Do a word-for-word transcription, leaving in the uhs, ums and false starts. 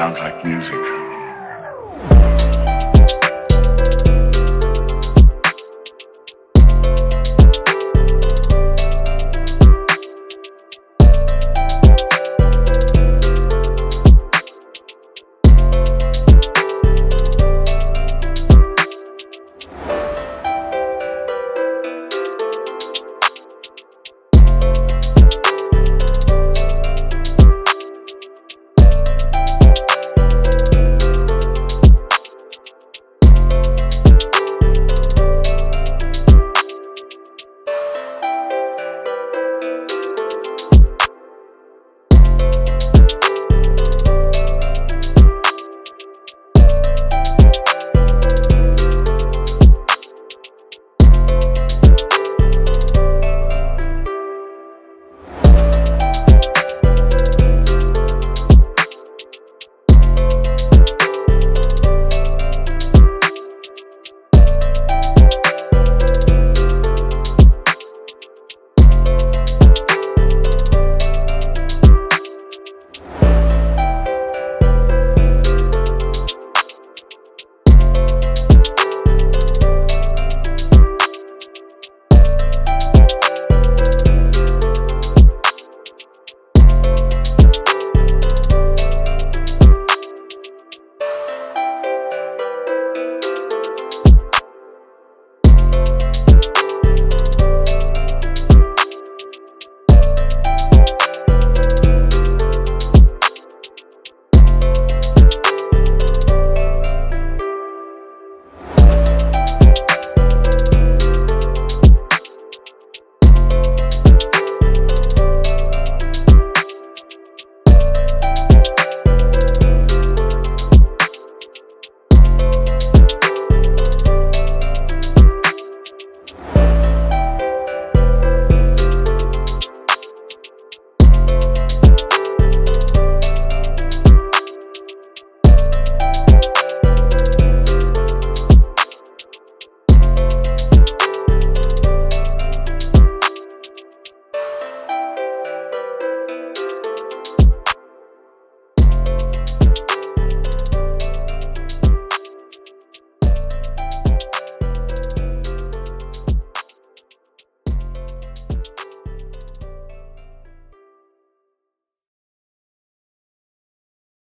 sounds like music.